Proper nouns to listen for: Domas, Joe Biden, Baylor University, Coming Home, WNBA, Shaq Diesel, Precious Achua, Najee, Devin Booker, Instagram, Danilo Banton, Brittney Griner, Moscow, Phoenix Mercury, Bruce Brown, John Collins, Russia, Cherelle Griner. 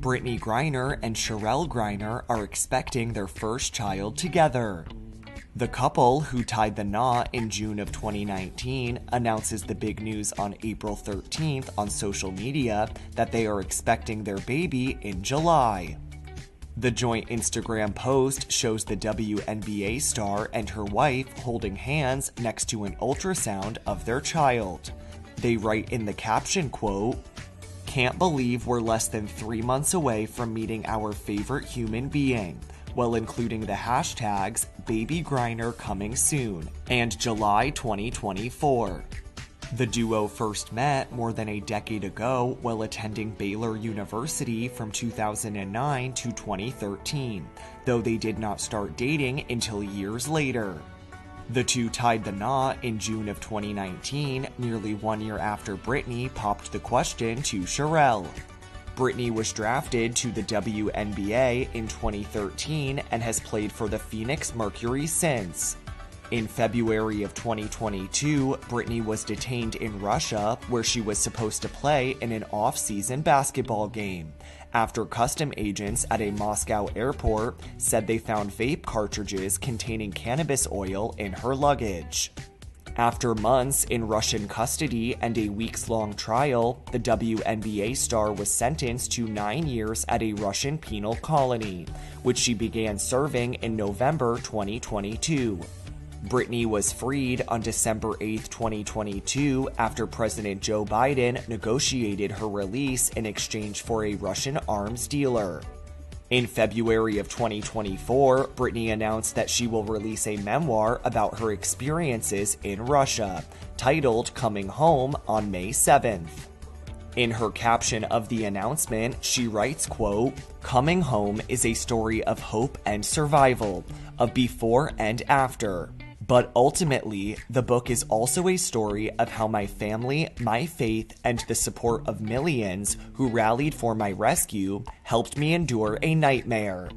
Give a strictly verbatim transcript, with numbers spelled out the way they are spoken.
Brittney Griner and Cherelle Griner are expecting their first child together. The couple, who tied the knot in June of twenty nineteen, announces the big news on April thirteenth on social media that they are expecting their baby in July. The joint Instagram post shows the W N B A star and her wife holding hands next to an ultrasound of their child. They write in the caption, quote, "Can't believe we're less than three months away from meeting our favorite human being," while including the hashtags Baby Griner Coming Soon and July twenty twenty-four. The duo first met more than a decade ago while attending Baylor University from two thousand nine to twenty thirteen, though they did not start dating until years later. The two tied the knot in June of twenty nineteen, nearly one year after Brittney popped the question to Cherelle. Brittney was drafted to the W N B A in twenty thirteen and has played for the Phoenix Mercury since. In February of twenty twenty-two, Brittney was detained in Russia, where she was supposed to play in an off-season basketball game, after custom agents at a Moscow airport said they found vape cartridges containing cannabis oil in her luggage. After months in Russian custody and a weeks-long trial, the W N B A star was sentenced to nine years at a Russian penal colony, which she began serving in November twenty twenty-two. Brittney was freed on December eighth, twenty twenty-two, after President Joe Biden negotiated her release in exchange for a Russian arms dealer. In February of twenty twenty-four, Brittney announced that she will release a memoir about her experiences in Russia, titled Coming Home, on May seventh. In her caption of the announcement, she writes, quote, "Coming Home is a story of hope and survival, of before and after. But ultimately, the book is also a story of how my family, my faith, and the support of millions who rallied for my rescue helped me endure a nightmare.